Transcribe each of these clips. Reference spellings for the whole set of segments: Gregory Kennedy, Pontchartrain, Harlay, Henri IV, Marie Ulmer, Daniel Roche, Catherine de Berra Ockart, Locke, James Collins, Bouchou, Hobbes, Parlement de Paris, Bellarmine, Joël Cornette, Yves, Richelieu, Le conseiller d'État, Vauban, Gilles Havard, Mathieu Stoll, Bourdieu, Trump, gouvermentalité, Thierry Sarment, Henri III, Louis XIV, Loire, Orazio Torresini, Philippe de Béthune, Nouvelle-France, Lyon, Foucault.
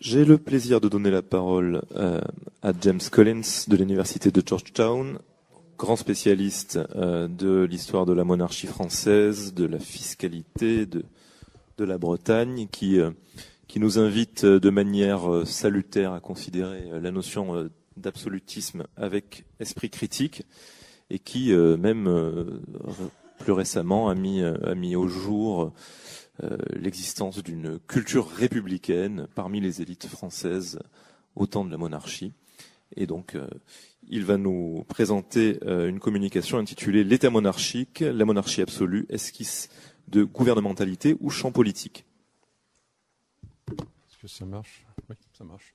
J'ai le plaisir de donner la parole à James Collins de l'université de Georgetown, grand spécialiste de l'histoire de la monarchie française, de la fiscalité, de la Bretagne, qui nous invite de manière salutaire à considérer la notion d'absolutisme avec esprit critique et qui, même plus récemment, a mis au jour l'existence d'une culture républicaine parmi les élites françaises au temps de la monarchie. Et donc, il va nous présenter une communication intitulée « L'État monarchique, la monarchie absolue, esquisse de gouvernementalité ou champ politique ». Est-ce que ça marche? Oui, ça marche.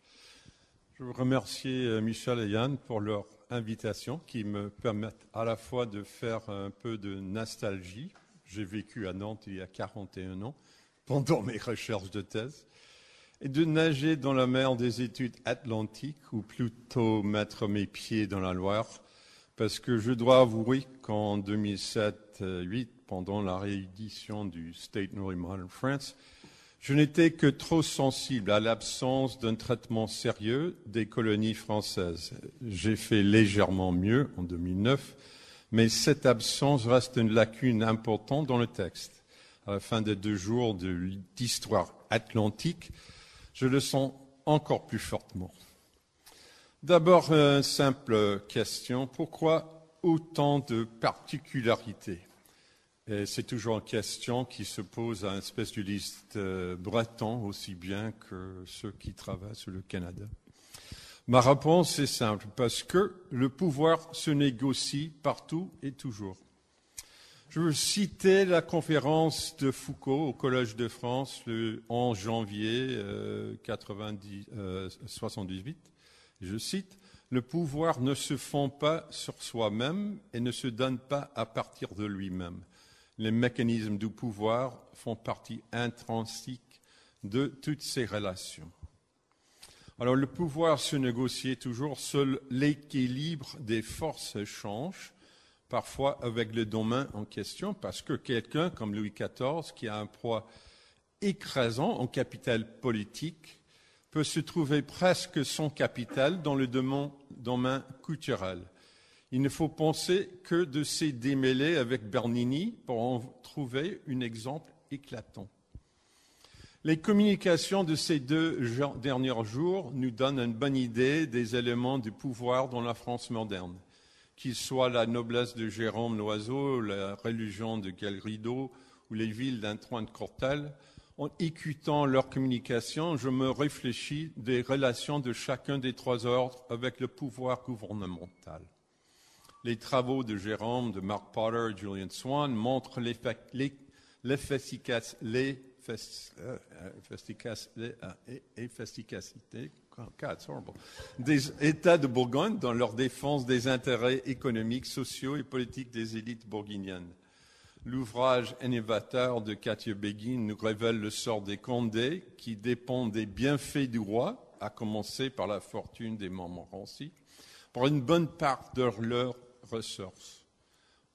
Je veux remercier Michel et Yann pour leur invitation qui me permettent à la fois de faire un peu de nostalgie. J'ai vécu à Nantes il y a 41 ans, pendant mes recherches de thèse, et de nager dans la mer des études atlantiques, ou plutôt mettre mes pieds dans la Loire, parce que je dois avouer qu'en 2007-2008, pendant la réédition du State of Modern France, je n'étais que trop sensible à l'absence d'un traitement sérieux des colonies françaises. J'ai fait légèrement mieux en 2009, mais cette absence reste une lacune importante dans le texte. À la fin des 2 jours d'histoire atlantique, je le sens encore plus fortement. D'abord, une simple question. Pourquoi autant de particularités? C'est toujours une question qui se pose à un spécialiste breton, aussi bien que ceux qui travaillent sur le Canada. Ma réponse est simple, parce que le pouvoir se négocie partout et toujours. Je veux citer la conférence de Foucault au Collège de France le 11 janvier 78. Je cite, « Le pouvoir ne se fonde pas sur soi-même et ne se donne pas à partir de lui-même. Les mécanismes du pouvoir font partie intrinsique de toutes ces relations. » Alors, le pouvoir se négocie toujours, seul l'équilibre des forces change, parfois avec le domaine en question, parce que quelqu'un comme Louis XIV, qui a un poids écrasant en capital politique, peut se trouver presque sans capital dans le domaine culturel. Il ne faut penser que de se démêler avec Bernini pour en trouver un exemple éclatant. Les communications de ces 2 derniers jours nous donnent une bonne idée des éléments du pouvoir dans la France moderne, qu'il soit la noblesse de Jérôme Loiseau, la religion de Gaël Rideau ou les villes d'Antoine de Courtel. En écoutant leurs communications, je me réfléchis des relations de chacun des 3 ordres avec le pouvoir gouvernemental. Les travaux de Jérôme, de Mark Potter et Julian Swan montrent l'efficacité des États de Bourgogne dans leur défense des intérêts économiques, sociaux et politiques des élites bourguignonnes. L'ouvrage innovateur de Katia Béguin nous révèle le sort des Condés qui dépendent des bienfaits du roi, à commencer par la fortune des Montmorency, pour une bonne part de leurs ressources.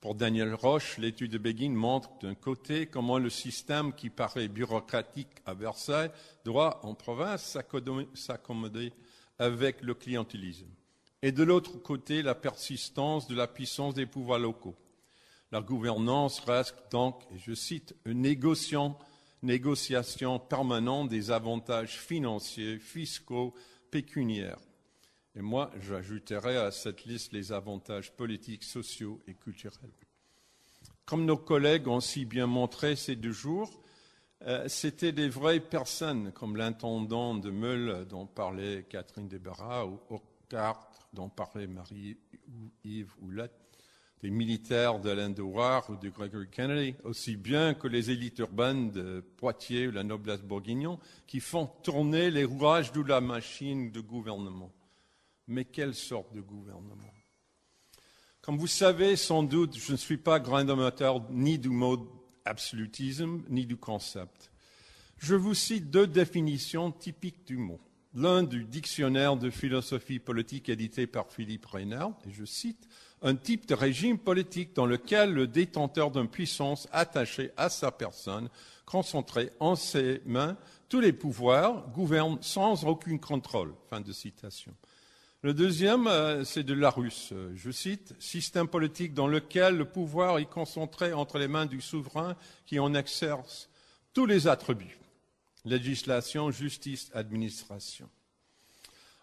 Pour Daniel Roche, l'étude de Béguin montre d'un côté comment le système qui paraît bureaucratique à Versailles doit, en province, s'accommoder avec le clientélisme. Et de l'autre côté, la persistance de la puissance des pouvoirs locaux. La gouvernance reste donc, et je cite, une négociation permanente des avantages financiers, fiscaux, pécuniaires. Et moi, j'ajouterai à cette liste les avantages politiques, sociaux et culturels. Comme nos collègues ont si bien montré ces 2 jours, c'était des vraies personnes, comme l'intendant de Meule dont parlait Catherine de Berra Ockart, dont parlait Marie ou Yves, ou des militaires de l'Indouard ou de Gregory Kennedy, aussi bien que les élites urbaines de Poitiers ou la noblesse bourguignon, qui font tourner les rouages de la machine de gouvernement. Mais quelle sorte de gouvernement? Comme vous savez sans doute, je ne suis pas grand amateur ni du mot absolutisme, ni du concept. Je vous cite 2 définitions typiques du mot. L'un du dictionnaire de philosophie politique édité par Philippe Reynard, et je cite, « un type de régime politique dans lequel le détenteur d'une puissance attachée à sa personne, concentrée en ses mains, tous les pouvoirs gouvernent sans aucun contrôle. Fin de citation. Le deuxième, c'est de Larousse. Je cite, « Système politique dans lequel le pouvoir est concentré entre les mains du souverain qui en exerce tous les attributs. Législation, justice, administration. »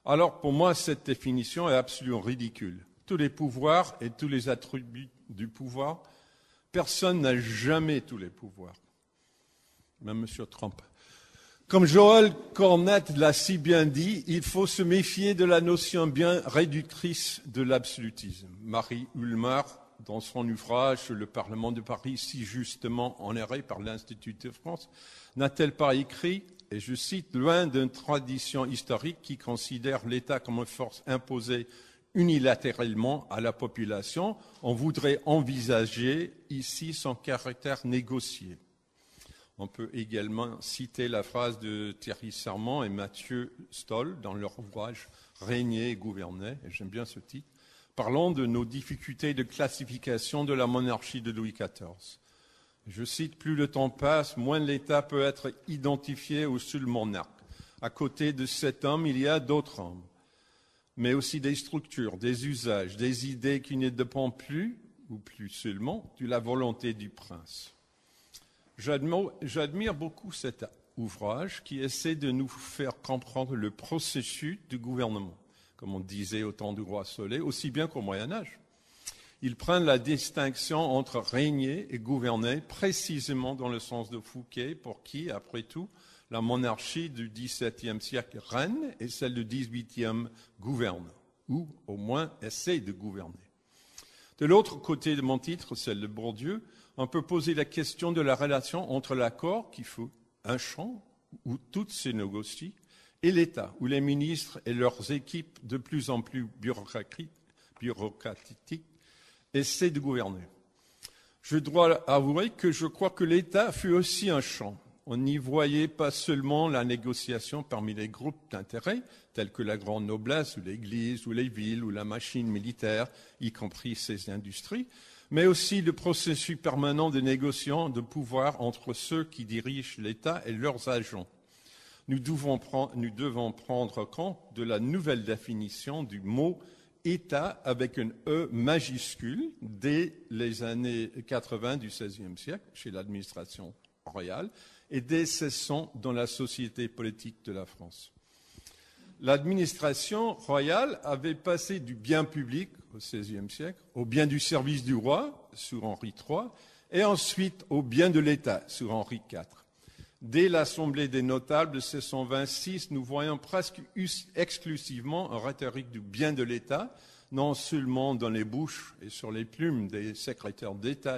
Alors, pour moi, cette définition est absolument ridicule. Tous les pouvoirs et tous les attributs du pouvoir. Personne n'a jamais tous les pouvoirs. Même M. Trump. Comme Joël Cornette l'a si bien dit, il faut se méfier de la notion bien réductrice de l'absolutisme. Marie Ulmer, dans son ouvrage « Le Parlement de Paris », si justement honoré par l'Institut de France, n'a-t-elle pas écrit, et je cite, « Loin d'une tradition historique qui considère l'État comme une force imposée unilatéralement à la population, on voudrait envisager ici son caractère négocié. » On peut également citer la phrase de Thierry Sarment et Mathieu Stoll dans leur ouvrage « Régner et gouverner », et j'aime bien ce titre, parlant de nos difficultés de classification de la monarchie de Louis XIV. Je cite, « Plus le temps passe, moins l'État peut être identifié au seul monarque. À côté de cet homme, il y a d'autres hommes, mais aussi des structures, des usages, des idées qui ne dépendent plus, ou plus seulement, de la volonté du prince. » J'admire beaucoup cet ouvrage qui essaie de nous faire comprendre le processus du gouvernement, comme on disait au temps du roi Soleil, aussi bien qu'au Moyen-Âge. Il prend la distinction entre régner et gouverner précisément dans le sens de Foucault, pour qui, après tout, la monarchie du XVIIe siècle règne et celle du XVIIIe gouverne, ou au moins essaie de gouverner. De l'autre côté de mon titre, celle de Bourdieu, on peut poser la question de la relation entre l'accord qui fut un champ où tout se négocie et l'État, où les ministres et leurs équipes de plus en plus bureaucratiques essaient de gouverner. Je dois avouer que je crois que l'État fut aussi un champ. On n'y voyait pas seulement la négociation parmi les groupes d'intérêt, tels que la grande noblesse ou l'Église ou les villes ou la machine militaire, y compris ces industries, mais aussi le processus permanent de négociation de pouvoir entre ceux qui dirigent l'État et leurs agents. Nous devons prendre compte de la nouvelle définition du mot « État » avec un E majuscule dès les années 80 du XVIe siècle chez l'administration royale et dès 1600 dans la société politique de la France. L'administration royale avait passé du bien public au XVIe siècle, au bien du service du roi, sous Henri III, et ensuite au bien de l'État, sous Henri IV. Dès l'Assemblée des notables de 1626, nous voyons presque exclusivement une rhétorique du bien de l'État, non seulement dans les bouches et sur les plumes des secrétaires d'État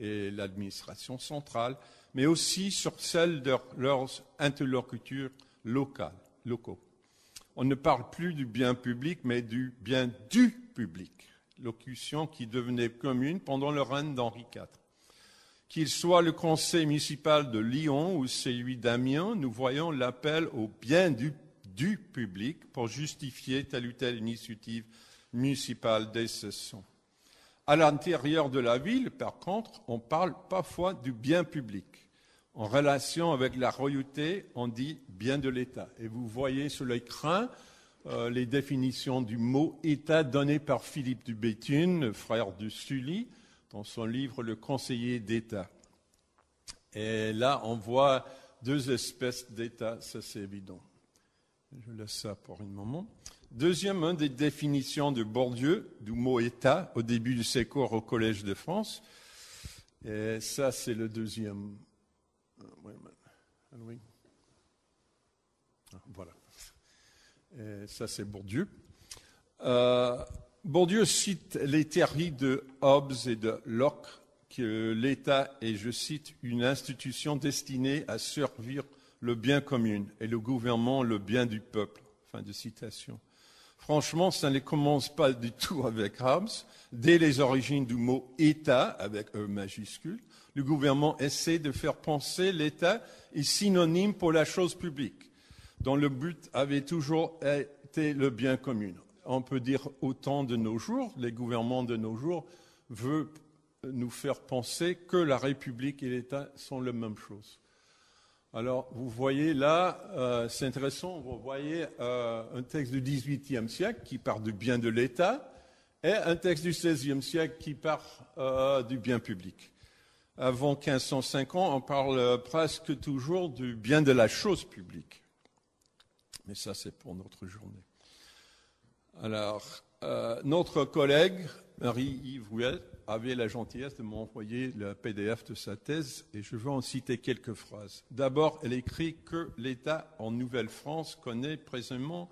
et l'administration centrale, mais aussi sur celles de leurs interlocuteurs locaux. On ne parle plus du bien public, mais du bien du public, locution qui devenait commune pendant le règne d'Henri IV. Qu'il soit le conseil municipal de Lyon ou celui d'Amiens, nous voyons l'appel au bien du public pour justifier telle ou telle initiative municipale dès 1600. À l'intérieur de la ville, par contre, on parle parfois du bien public. En relation avec la royauté, on dit « bien de l'État ». Et vous voyez sur l'écran les définitions du mot « État » données par Philippe de Béthune, frère de Sully, dans son livre « Le conseiller d'État ». Et là, on voit deux espèces d'État, ça c'est évident. Je laisse ça pour un moment. Deuxième, une des définitions de Bourdieu, du mot « État », au début de ses cours au Collège de France. Et ça, c'est le deuxième. Voilà. Et ça, c'est Bourdieu. Bourdieu cite les théories de Hobbes et de Locke, que l'État est, je cite, une institution destinée à servir le bien commun et le gouvernement le bien du peuple. Fin de citation. Franchement, ça ne commence pas du tout avec Hobbes. Dès les origines du mot « État », avec E majuscule, le gouvernement essaie de faire penser l'État est synonyme pour la chose publique, dont le but avait toujours été le bien commun. On peut dire autant de nos jours, les gouvernements de nos jours veulent nous faire penser que la République et l'État sont la même chose. Alors, vous voyez là, c'est intéressant, vous voyez un texte du XVIIIe siècle qui part du bien de l'État et un texte du XVIe siècle qui part du bien public. Avant 1550, on parle presque toujours du bien de la chose publique. Mais ça, c'est pour notre journée. Alors, notre collègue, Marie-Yves, avait la gentillesse de m'envoyer le PDF de sa thèse, et je veux en citer quelques phrases. D'abord, elle écrit que l'État en Nouvelle-France connaît présentement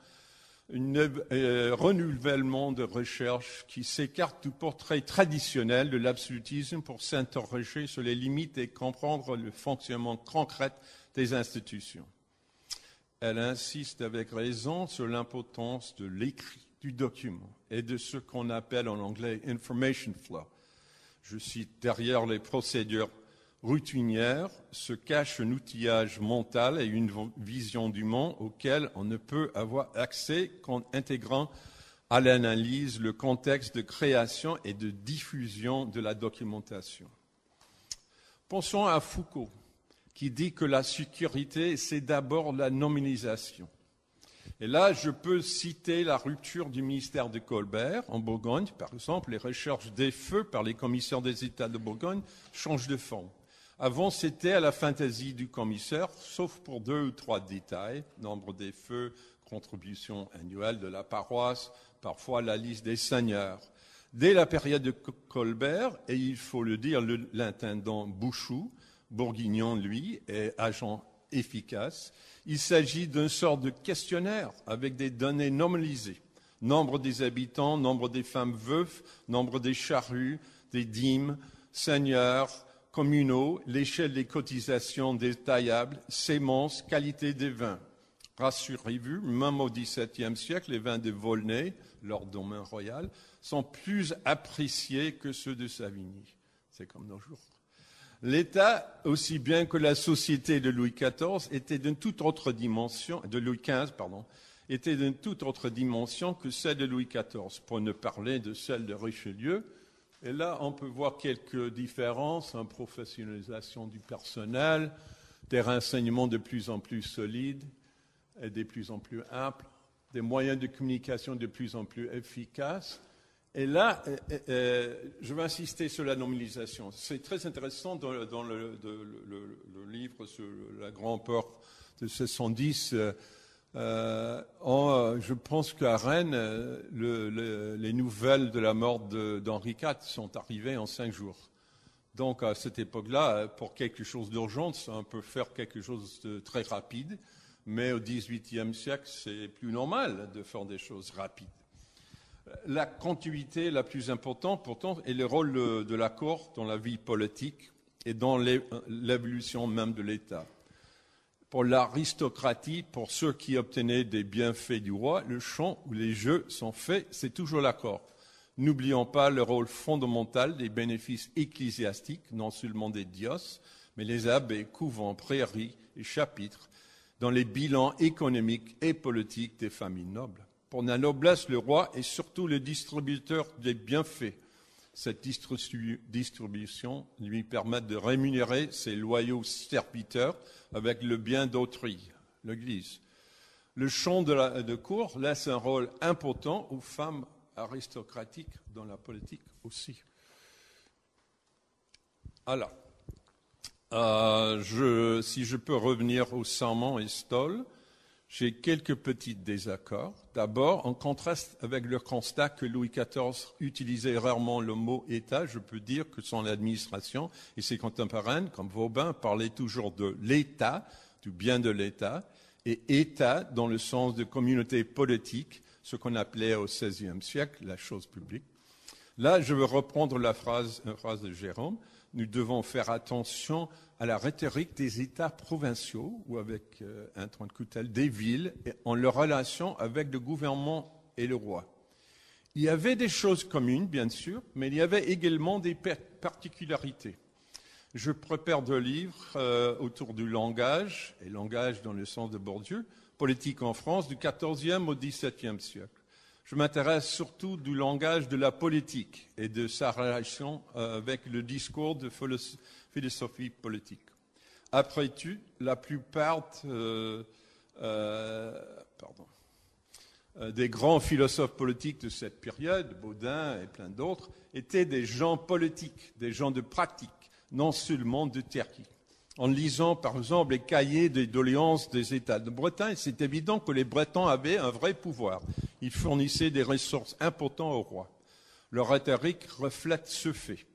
un renouvellement de recherche qui s'écarte du portrait traditionnel de l'absolutisme pour s'interroger sur les limites et comprendre le fonctionnement concret des institutions. Elle insiste avec raison sur l'importance de l'écrit, du document et de ce qu'on appelle en anglais « information flow ». Je cite, derrière les procédures routinières se cache un outillage mental et une vision du monde auquel on ne peut avoir accès qu'en intégrant à l'analyse le contexte de création et de diffusion de la documentation. Pensons à Foucault, qui dit que la sécurité, c'est d'abord la nominalisation. Et là, je peux citer la rupture du ministère de Colbert en Bourgogne, par exemple, les recherches des feux par les commissaires des États de Bourgogne changent de forme. Avant, c'était à la fantaisie du commissaire, sauf pour 2 ou 3 détails, nombre des feux, contribution annuelle de la paroisse, parfois la liste des seigneurs. Dès la période de Colbert, et il faut le dire, l'intendant Bouchou, Bourguignon, lui, est agent efficace. Il s'agit d'une sorte de questionnaire avec des données normalisées. Nombre des habitants, nombre des femmes veuves, nombre des charrues, des dîmes, seigneurs, communaux, l'échelle des cotisations détaillables, semences, qualité des vins. Rassurez-vous, même au XVIIe siècle, les vins de Volnay, leur domaine royal, sont plus appréciés que ceux de Savigny. C'est comme nos jours. L'État, aussi bien que la société de Louis XIV, était d'une toute autre dimension, de Louis XV, pardon, était d'une toute autre dimension que celle de Louis XIV, pour ne parler de celle de Richelieu. Et là, on peut voir quelques différences, une professionnalisation du personnel, des renseignements de plus en plus solides et de plus en plus amples, des moyens de communication de plus en plus efficaces. Et là, je vais insister sur la normalisation. C'est très intéressant dans le livre sur la grande peur de 1710. Je pense qu'à Rennes, les nouvelles de la mort d'Henri IV sont arrivées en 5 jours. Donc à cette époque-là, pour quelque chose d'urgence, on peut faire quelque chose de très rapide. Mais au XVIIIe siècle, c'est plus normal de faire des choses rapides. La continuité la plus importante, pourtant, est le rôle de la Cour dans la vie politique et dans l'évolution même de l'État. Pour l'aristocratie, pour ceux qui obtenaient des bienfaits du roi, le champ où les jeux sont faits, c'est toujours la Cour. N'oublions pas le rôle fondamental des bénéfices ecclésiastiques, non seulement des diocèses, mais les abbés, couvents, prairies et chapitres, dans les bilans économiques et politiques des familles nobles. Pour la noblesse, le roi est surtout le distributeur des bienfaits. Cette distribution lui permet de rémunérer ses loyaux serviteurs avec le bien d'autrui, l'Église. Le champ de cour laisse un rôle important aux femmes aristocratiques dans la politique aussi. Alors, si je peux revenir au serment et Stoll, j'ai quelques petits désaccords. D'abord, en contraste avec le constat que Louis XIV utilisait rarement le mot « État », je peux dire que son administration et ses contemporaines, comme Vauban, parlaient toujours de l'État, du bien de l'État, et État dans le sens de communauté politique, ce qu'on appelait au XVIe siècle la chose publique. Là, je veux reprendre la phrase de Jérôme. Nous devons faire attention à la rhétorique des États provinciaux, ou avec un tronc de coutelle, des villes, et en leur relation avec le gouvernement et le roi. Il y avait des choses communes, bien sûr, mais il y avait également des particularités. Je prépare 2 livres autour du langage, et langage dans le sens de Bourdieu, politique en France du XIVe au XVIIe siècle. Je m'intéresse surtout du langage de la politique et de sa relation avec le discours de philosophie politique. Après tout, la plupart des grands philosophes politiques de cette période, Baudin et plein d'autres, étaient des gens politiques, des gens de pratique, non seulement de théorie. En lisant, par exemple, les cahiers des doléances des États de Bretagne, c'est évident que les Bretons avaient un vrai pouvoir. Ils fournissaient des ressources importantes au roi. Leur rhétorique reflète ce fait.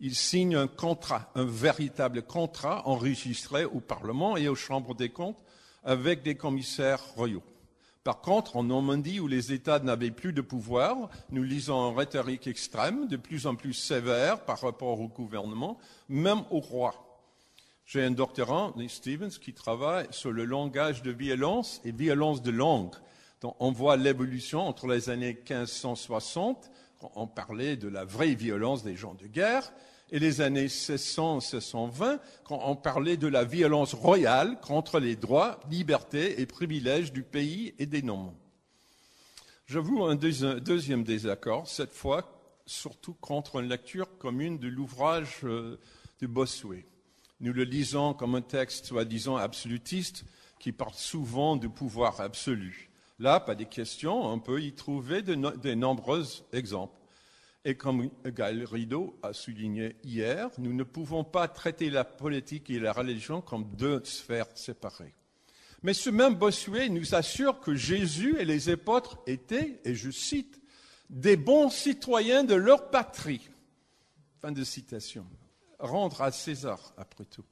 Ils signent un contrat, un véritable contrat enregistré au Parlement et aux chambres des comptes avec des commissaires royaux. Par contre, en Normandie, où les États n'avaient plus de pouvoir, nous lisons une rhétorique extrême, de plus en plus sévère par rapport au gouvernement, même au roi. J'ai un doctorant, Stevens, qui travaille sur le langage de violence et violence de langue. Donc, on voit l'évolution entre les années 1560, quand on parlait de la vraie violence des gens de guerre, et les années 1600-1620, quand on parlait de la violence royale contre les droits, libertés et privilèges du pays et des Normands. J'avoue un deuxième désaccord, cette fois surtout contre une lecture commune de l'ouvrage de Bossuet. Nous le lisons comme un texte soi-disant absolutiste qui parle souvent du pouvoir absolu. Là, pas des questions, on peut y trouver de nombreux exemples. Et comme Gaël Rideau a souligné hier, nous ne pouvons pas traiter la politique et la religion comme deux sphères séparées. Mais ce même Bossuet nous assure que Jésus et les apôtres étaient, et je cite, « des bons citoyens de leur patrie ». Fin de citation. Rendre à César, après tout.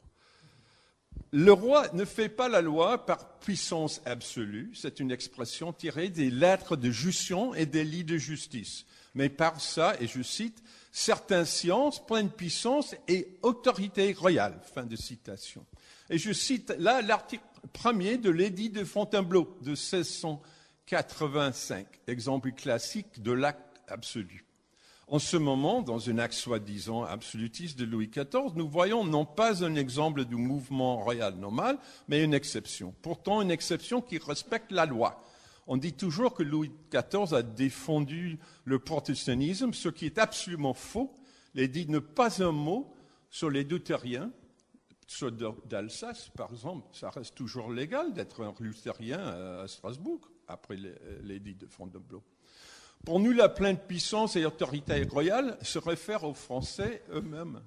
Le roi ne fait pas la loi par puissance absolue, c'est une expression tirée des lettres de Jussion et des lits de justice, mais par ça, et je cite, « certaines sciences, pleine puissance et autorité royale ». Fin de citation. Et je cite là l'article 1er de l'édit de Fontainebleau de 1685, exemple classique de l'acte absolu. En ce moment, dans un acte soi-disant absolutiste de Louis XIV, nous voyons non pas un exemple du mouvement royal normal, mais une exception. Pourtant, une exception qui respecte la loi. On dit toujours que Louis XIV a défendu le protestantisme, ce qui est absolument faux. Il dit ne pas un mot sur les luthériens, ceux d'Alsace, par exemple. Ça reste toujours légal d'être un luthérien à Strasbourg, après l'édit de Fontainebleau. Pour nous, la pleine puissance et l'autorité royale se réfèrent aux Français eux-mêmes.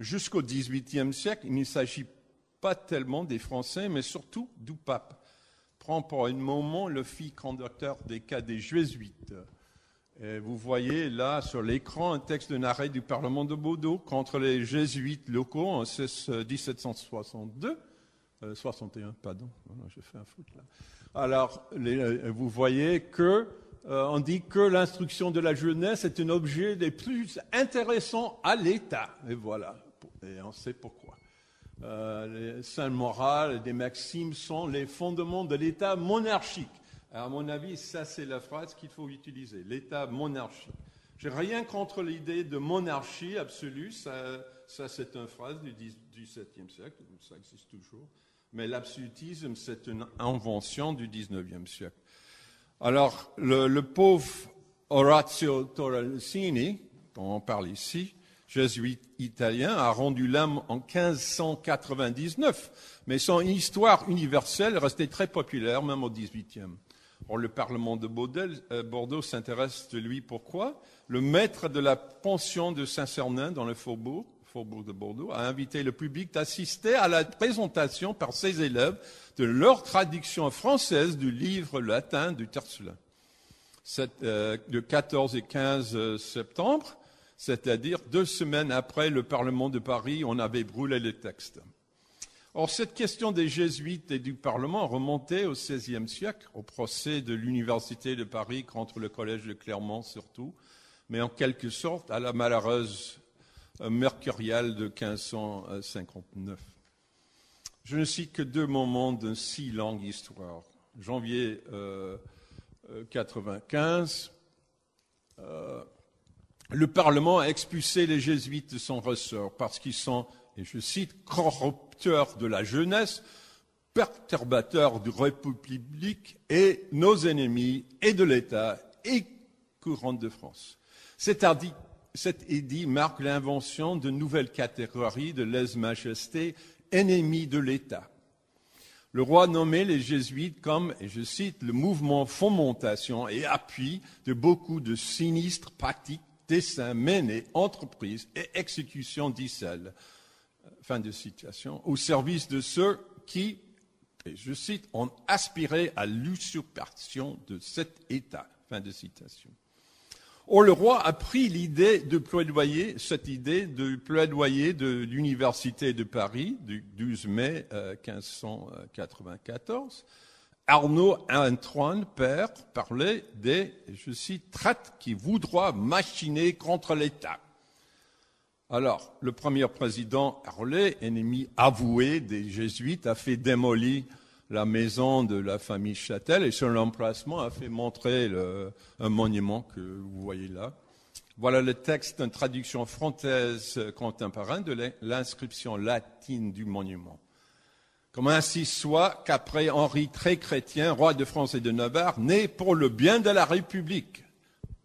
Jusqu'au XVIIIe siècle, il ne s'agit pas tellement des Français, mais surtout du pape. Prends pour un moment le fil conducteur des cas des Jésuites. Et vous voyez là sur l'écran un texte d'un arrêt du Parlement de Bordeaux contre les Jésuites locaux en 1762. 61, pardon, j'ai fait un foot là. Alors, vous voyez que on dit que l'instruction de la jeunesse est un objet des plus intéressants à l'État. Et voilà, et on sait pourquoi. Les saintes morales, des maximes sont les fondements de l'État monarchique. À mon avis, ça c'est la phrase qu'il faut utiliser, l'État monarchique. J'ai rien contre l'idée de monarchie absolue, ça c'est une phrase du XVIIe siècle, ça existe toujours. Mais l'absolutisme, c'est une invention du XIXe siècle. Alors, le pauvre Orazio Torresini, dont on parle ici, jésuite italien, a rendu l'âme en 1599, mais son histoire universelle restait très populaire, même au XVIIIe. Or, le Parlement de Bordeaux s'intéresse de lui. Pourquoi? Le maître de la pension de Saint-Cernin dans le faubourg de Bordeaux, a invité le public d'assister à la présentation par ses élèves de leur traduction française du livre latin du Tertullin. Le 14 et 15 septembre, c'est-à-dire 2 semaines après le Parlement de Paris, on avait brûlé les textes. Or, cette question des jésuites et du Parlement remontait au XVIe siècle, au procès de l'Université de Paris contre le Collège de Clermont surtout, mais en quelque sorte à la malheureuse mercurial de 1559. Je ne cite que 2 moments d'une si longue histoire. Janvier 95, le Parlement a expulsé les jésuites de son ressort parce qu'ils sont, et je cite, corrupteurs de la jeunesse, perturbateurs du République et nos ennemis et de l'État et courante de France. Cet édit marque l'invention de nouvelles catégories de lèse-majesté ennemis de l'État. Le roi nommait les jésuites comme, et je cite, le mouvement fomentation et appui de beaucoup de sinistres pratiques, desseins, menées, entreprises et exécutions d'icelles. Fin de citation. Au service de ceux qui, et je cite, ont aspiré à l'usurpation de cet État. Fin de citation. Or, le roi a pris l'idée de plaidoyer, cette idée de plaidoyer de l'Université de Paris du 12 mai 1594. Arnaud Antoine Père parlait des, je cite, traites qui voudra machiner contre l'État. Alors, le premier président Harlay, ennemi avoué des jésuites, a fait démolir la maison de la famille Châtel et sur l'emplacement a fait montrer un monument que vous voyez là. Voilà le texte en traduction française contemporaine de l'inscription latine du monument. Comme ainsi soit qu'après Henri très chrétien, roi de France et de Navarre, né pour le bien de la République,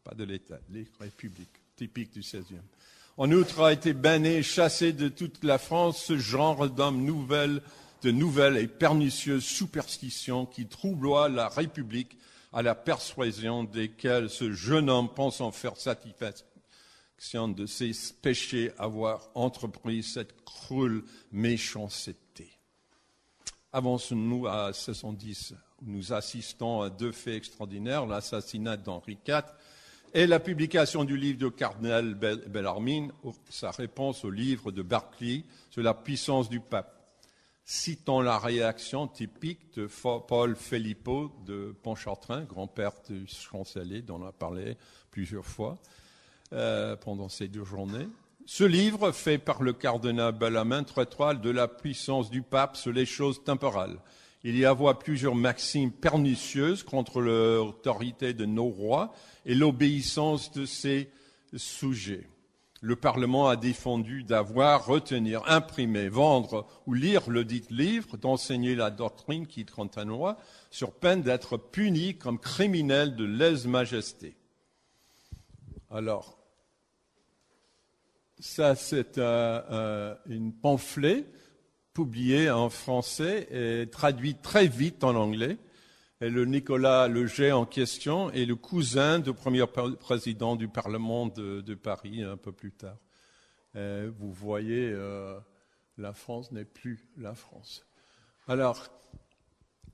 pas de l'État, les républiques, typique du XVIe. En outre a été banni et chassé de toute la France ce genre d'hommes nouvelles, de nouvelles et pernicieuses superstitions qui troubloient la République, à la persuasion desquelles ce jeune homme pense en faire satisfaction de ses péchés, avoir entrepris cette cruelle méchanceté. Avançons-nous à 1610, où nous assistons à deux faits extraordinaires, l'assassinat d'Henri IV et la publication du livre de Cardinal Bellarmine, sa réponse au livre de Berkeley sur la puissance du pape. Citant la réaction typique de Paul Philippot de Pontchartrain, grand-père du chancelier dont on a parlé plusieurs fois pendant ces deux journées. Ce livre, fait par le cardinal Bellarmine, traite de la puissance du pape sur les choses temporales. Il y a plusieurs maximes pernicieuses contre l'autorité de nos rois et l'obéissance de ses sujets. Le Parlement a défendu d'avoir, retenir, imprimer, vendre ou lire le dit livre, d'enseigner la doctrine qui contenoit, sur peine d'être puni comme criminel de lèse-majesté. Alors, ça c'est un pamphlet publié en français et traduit très vite en anglais. Et le Nicolas Leger en question est le cousin du premier président du Parlement de Paris un peu plus tard. Et vous voyez, la France n'est plus la France. Alors,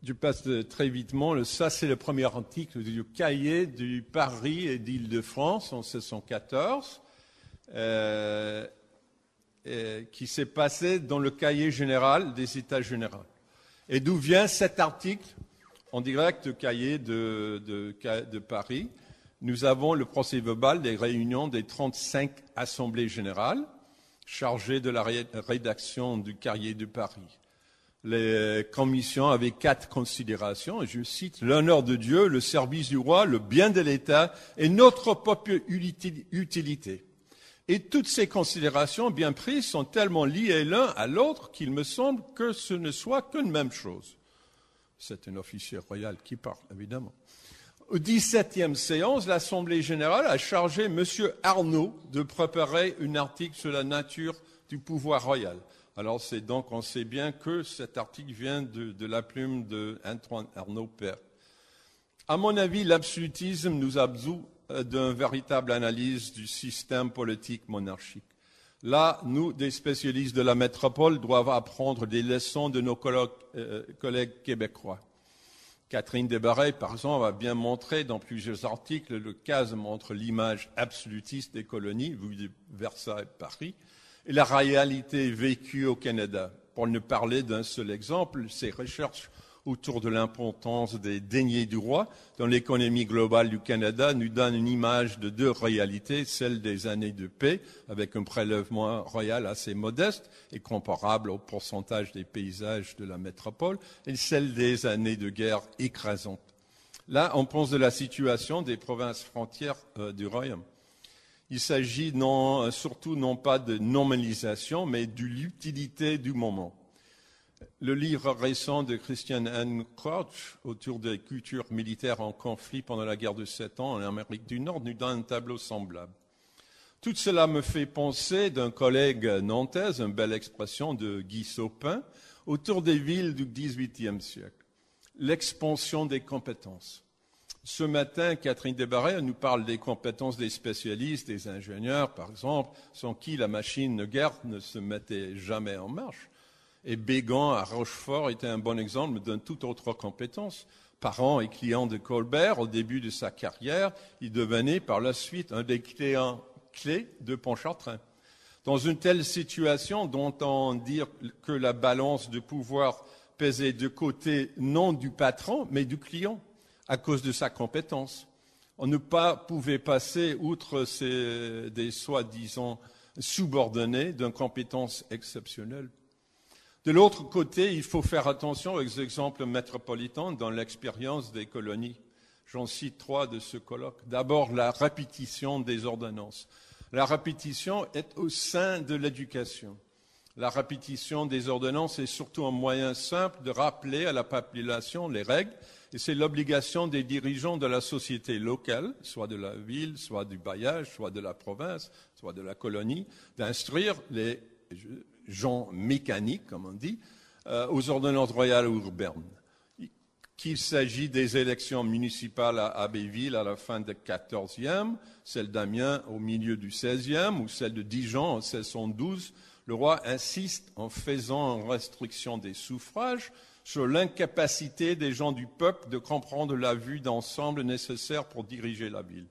je passe très vitement. Ça, c'est le premier article du cahier du Paris et d'Île-de-France en 1614. Qui s'est passé dans le cahier général des États généraux. Et d'où vient cet article en direct du cahier de Paris? Nous avons le procès-verbal des réunions des 35 assemblées générales chargées de la rédaction du cahier de Paris. Les commissions avaient 4 considérations, et je cite, « L'honneur de Dieu, le service du roi, le bien de l'État et notre propre utilité ». Et toutes ces considérations bien prises sont tellement liées l'un à l'autre qu'il me semble que ce ne soit qu'une même chose. C'est un officier royal qui parle, évidemment. Au 17e séance, l'Assemblée générale a chargé M. Arnaud de préparer un article sur la nature du pouvoir royal. Alors, c'est donc, on sait bien que cet article vient de la plume d'Antoine Arnaud Père. À mon avis, l'absolutisme nous absout d'une véritable analyse du système politique monarchique. Là, nous, des spécialistes de la métropole, doivent apprendre des leçons de nos collègues québécois. Catherine de Berra, par exemple, a bien montré dans plusieurs articles le chasme entre l'image absolutiste des colonies, vue de Versailles et Paris, et la réalité vécue au Canada. Pour ne parler d'un seul exemple, ses recherches autour de l'importance des deniers du roi dans l'économie globale du Canada nous donne une image de deux réalités, celle des années de paix, avec un prélèvement royal assez modeste et comparable au pourcentage des paysages de la métropole, et celle des années de guerre écrasantes. Là, on pense de la situation des provinces frontières du royaume. Il s'agit surtout non pas de normalisation, mais de l'utilité du moment. Le livre récent de Christian N. Crouch autour des cultures militaires en conflit pendant la guerre de 7 ans en Amérique du Nord nous donne un tableau semblable. Tout cela me fait penser d'un collègue nantais, une belle expression de Guy Saupin, autour des villes du XVIIIe siècle, l'expansion des compétences. Ce matin, Catherine de Berra nous parle des compétences des spécialistes, des ingénieurs, par exemple, sans qui la machine de guerre ne se mettait jamais en marche. Et Béguin à Rochefort était un bon exemple d'une toute autre compétence. Parent et client de Colbert, au début de sa carrière, il devenait par la suite un des clients clés de Pontchartrain. Dans une telle situation, d'entendre dire que la balance de pouvoir pesait de côté non du patron, mais du client, à cause de sa compétence. On ne pouvait passer outre des soi-disant subordonnés d'une compétence exceptionnelle. De l'autre côté, il faut faire attention aux exemples métropolitains dans l'expérience des colonies. J'en cite trois de ce colloque. D'abord, la répétition des ordonnances. La répétition est au sein de l'éducation. La répétition des ordonnances est surtout un moyen simple de rappeler à la population les règles, et c'est l'obligation des dirigeants de la société locale, soit de la ville, soit du bailliage, soit de la province, soit de la colonie, d'instruire les gens mécaniques, comme on dit, aux ordonnances royales urbaines. Qu'il s'agit des élections municipales à Abbeville à la fin du XIVe, celle d'Amiens au milieu du XVIe, ou celle de Dijon en 1612, le roi insiste en faisant une restriction des suffrages sur l'incapacité des gens du peuple de comprendre la vue d'ensemble nécessaire pour diriger la ville.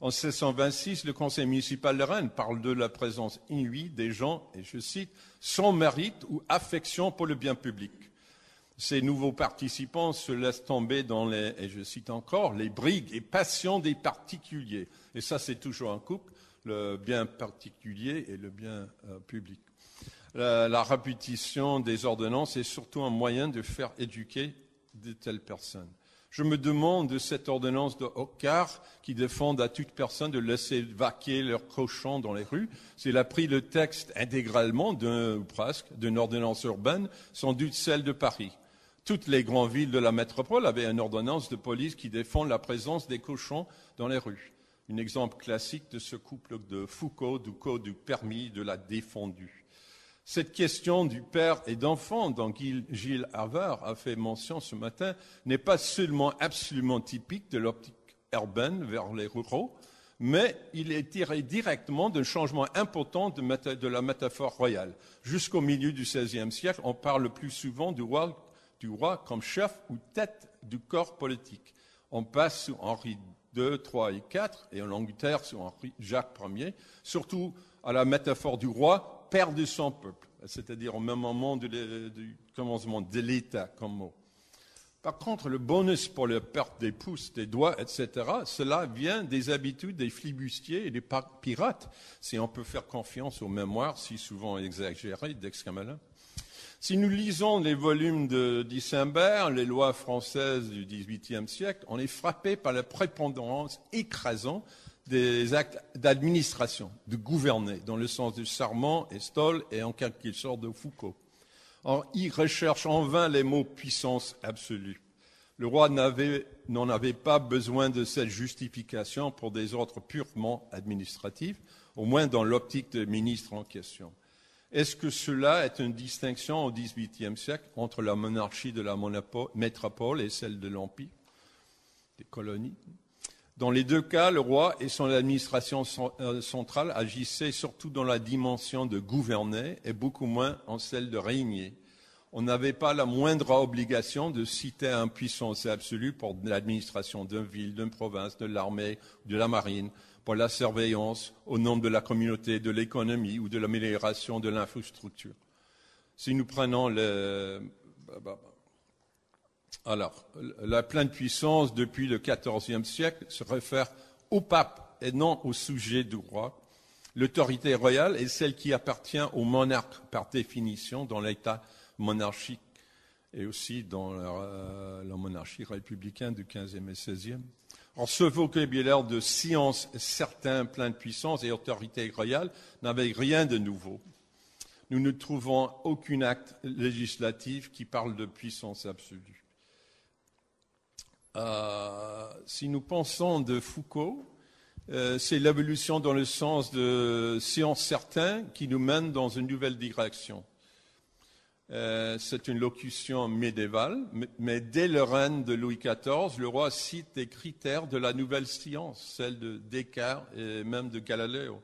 En 1626, le conseil municipal de Rennes parle de la présence inouïe des gens, et je cite, « sans mérite ou affection pour le bien public ». Ces nouveaux participants se laissent tomber dans les, et je cite encore, « les brigues et passions des particuliers ». Et ça, c'est toujours un couple, le bien particulier et le bien public. La répétition des ordonnances est surtout un moyen de faire éduquer de telles personnes. Je me demande de cette ordonnance de Ockart qui défend à toute personne de laisser vaquer leurs cochons dans les rues. C'est a pris le texte intégralement, presque, d'une ordonnance urbaine, sans doute celle de Paris. Toutes les grandes villes de la métropole avaient une ordonnance de police qui défend la présence des cochons dans les rues. Un exemple classique de ce couple de Foucault, du code du permis, de la défendue. Cette question du père et d'enfant dont Gilles Havard a fait mention ce matin n'est pas seulement absolument typique de l'optique urbaine vers les ruraux, mais il est tiré directement d'un changement important de la métaphore royale. Jusqu'au milieu du XVIe siècle, on parle plus souvent du roi comme chef ou tête du corps politique. On passe sous Henri II, III et IV, et en Angleterre sous Jacques Ier, surtout à la métaphore du roi, père de son peuple, c'est-à-dire au même moment du commencement de l'État comme mot. Par contre, le bonus pour la perte des pouces, des doigts, etc., cela vient des habitudes des flibustiers et des pirates, si on peut faire confiance aux mémoires, si souvent exagérées, d'Escamelin. Si nous lisons les volumes de D'Isembert, les lois françaises du XVIIIe siècle, on est frappé par la prépondérance écrasante des actes d'administration, de gouverner, dans le sens du sarment, estole et en quelque sorte de Foucault. Or, il recherche en vain les mots puissance absolue. Le roi n'en avait pas besoin de cette justification pour des ordres purement administratifs, au moins dans l'optique des ministres en question. Est-ce que cela est une distinction au XVIIIe siècle entre la monarchie de la métropole et celle de l'Empire, des colonies? Dans les deux cas, le roi et son administration centrale agissaient surtout dans la dimension de gouverner et beaucoup moins en celle de régner. On n'avait pas la moindre obligation de citer un puissance absolue pour l'administration d'une ville, d'une province, de l'armée, de la marine, pour la surveillance, au nom de la communauté, de l'économie ou de l'amélioration de l'infrastructure. Si nous prenons Alors, la pleine puissance depuis le XIVe siècle se réfère au pape et non au sujet du roi. L'autorité royale est celle qui appartient au monarque par définition dans l'État monarchique et aussi dans la monarchie républicaine du XVe et XVIe. En ce vocabulaire de science, certains pleine puissance et autorité royale n'avaient rien de nouveau. Nous ne trouvons aucun acte législatif qui parle de puissance absolue. Si nous pensons de Foucault, c'est l'évolution dans le sens de science certain qui nous mène dans une nouvelle direction. C'est une locution médiévale, mais dès le règne de Louis XIV, le roi cite des critères de la nouvelle science, celle de Descartes et même de Galiléo.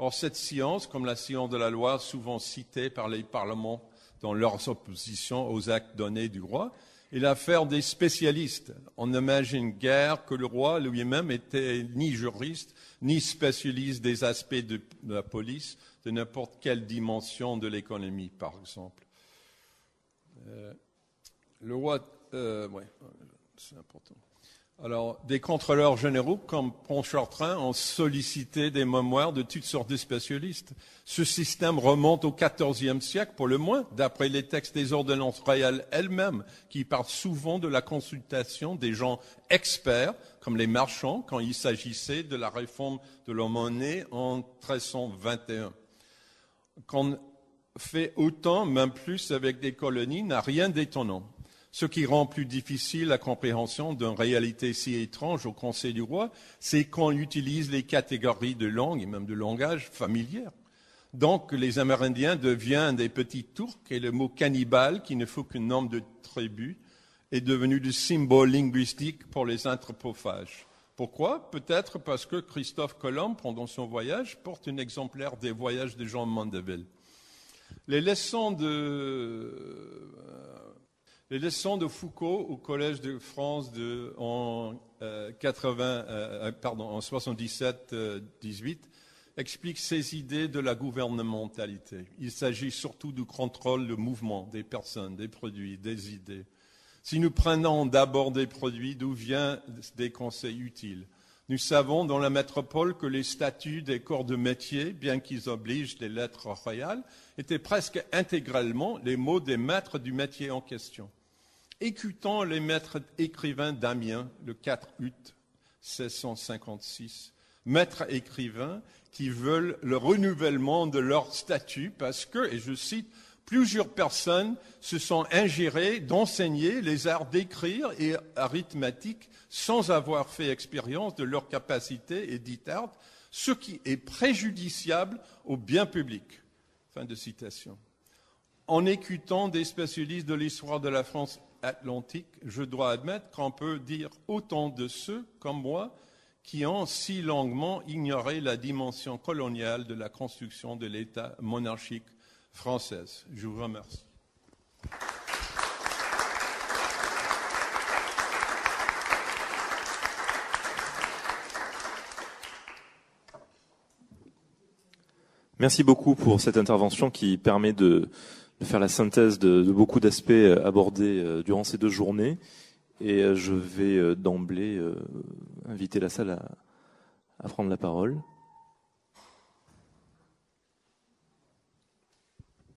Or, cette science, comme la science de la loi, souvent citée par les parlements dans leurs oppositions aux actes donnés du roi, est l'affaire des spécialistes. On n'imagine guère que le roi lui-même était ni juriste, ni spécialiste des aspects de la police, de n'importe quelle dimension de l'économie, par exemple. Le roi... oui, c'est important. Alors, des contrôleurs généraux comme Pontchartrain ont sollicité des mémoires de toutes sortes de spécialistes. Ce système remonte au XIVe siècle, pour le moins, d'après les textes des ordonnances royales elles-mêmes, qui parlent souvent de la consultation des gens experts, comme les marchands, quand il s'agissait de la réforme de la monnaie en 1321. Qu'on fait autant, même plus, avec des colonies, n'a rien d'étonnant. Ce qui rend plus difficile la compréhension d'une réalité si étrange au Conseil du roi, c'est qu'on utilise les catégories de langue et même de langage familières. Donc, les Amérindiens deviennent des petits Turcs et le mot cannibale, qui ne faut qu'un nombre de tribus, est devenu le symbole linguistique pour les anthropophages. Pourquoi? Peut-être parce que Christophe Colomb, pendant son voyage, porte un exemplaire des voyages de Jean Mandeville. Les leçons de Foucault au Collège de France en 77-18 expliquent ses idées de la gouvernementalité. Il s'agit surtout du contrôle du mouvement des personnes, des produits, des idées. Si nous prenons d'abord des produits, d'où viennent des conseils utiles? Nous savons dans la métropole que les statuts des corps de métier, bien qu'ils obligent les lettres royales, étaient presque intégralement les mots des maîtres du métier en question. Écoutons les maîtres écrivains d'Amiens, le 4 août 1656. Maîtres écrivains qui veulent le renouvellement de leur statut parce que, et je cite, « plusieurs personnes se sont ingérées d'enseigner les arts d'écrire et arithmétique sans avoir fait expérience de leur capacité et ditarte, ce qui est préjudiciable au bien public ». Fin de citation. En écoutant des spécialistes de l'histoire de la France atlantique, je dois admettre qu'on peut dire autant de ceux, comme moi, qui ont si longuement ignoré la dimension coloniale de la construction de l'État monarchique française. Je vous remercie. Merci beaucoup pour cette intervention qui permet de faire la synthèse de beaucoup d'aspects abordés durant ces deux journées. Et je vais d'emblée inviter la salle à prendre la parole.